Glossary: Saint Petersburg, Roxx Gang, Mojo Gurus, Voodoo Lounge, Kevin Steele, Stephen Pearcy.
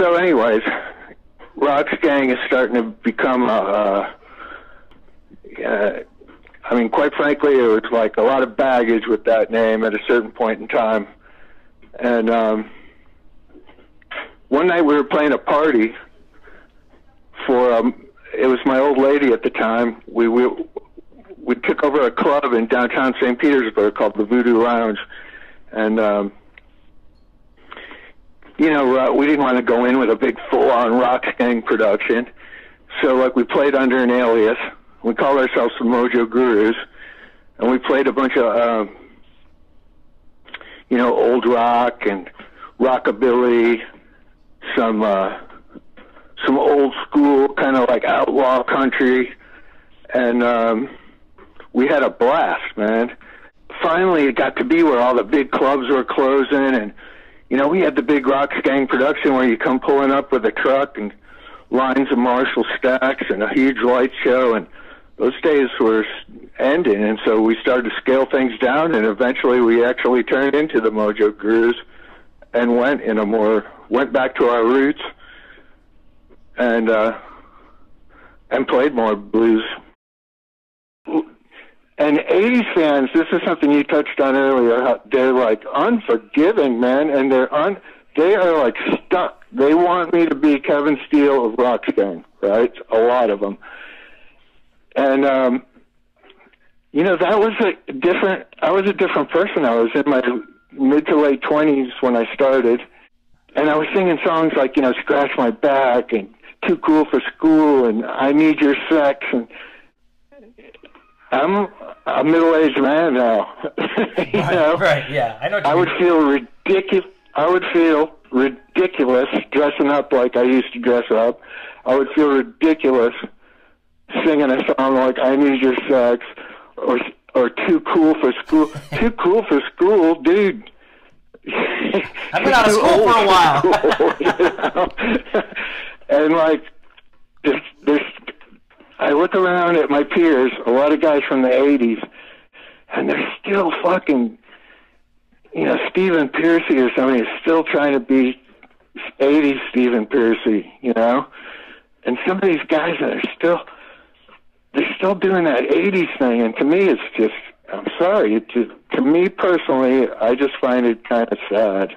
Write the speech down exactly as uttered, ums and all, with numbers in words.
So anyways, Roxx Gang is starting to become a, uh, uh, I mean, quite frankly, it was like a lot of baggage with that name at a certain point in time. And um, one night we were playing a party for, um, it was my old lady at the time. We, we, we took over a club in downtown Saint Petersburg called the Voodoo Lounge. And, um, you know, we didn't want to go in with a big full-on Roxx Gang production. So, like, we played under an alias. We called ourselves the Mojo Gurus. And we played a bunch of, um, you know, old rock and rockabilly, some, uh, some old school kind of like outlaw country. And um, we had a blast, man. Finally, it got to be where all the big clubs were closing, and, you know, we had the big Roxx Gang production where you come pulling up with a truck and lines of Marshall stacks and a huge light show, and those days were ending, and so we started to scale things down, and eventually we actually turned into the Mojo Gurus and went in a more, went back to our roots and, uh, and played more blues. And eighties fans, this is something you touched on earlier, how they're like unforgiving, man, and they're un they are like stuck. They want me to be Kevin Steele of Roxx Gang, right? A lot of them. And um you know, that was a different I was a different person. I was in my mid to late twenties when I started, and I was singing songs like, you know, Scratch My Back and Too Cool for School and I Need Your Sex, and I'm a middle-aged man now. You know? Right, yeah. I know what you I would mean. feel ridiculous. I would feel ridiculous dressing up like I used to dress up. I would feel ridiculous singing a song like "I Need Your Sex" or or "Too Cool for School." Too cool for school, dude. I've been out of school for a while. School, you know? And like, there's. there's I look around at my peers, a lot of guys from the eighties, and they're still fucking, you know, Stephen Pearcy or somebody is still trying to be eighties Stephen Pearcy, you know? And some of these guys that are still, they're still doing that eighties thing, and to me it's just, I'm sorry, it just, to me personally, I just find it kind of sad.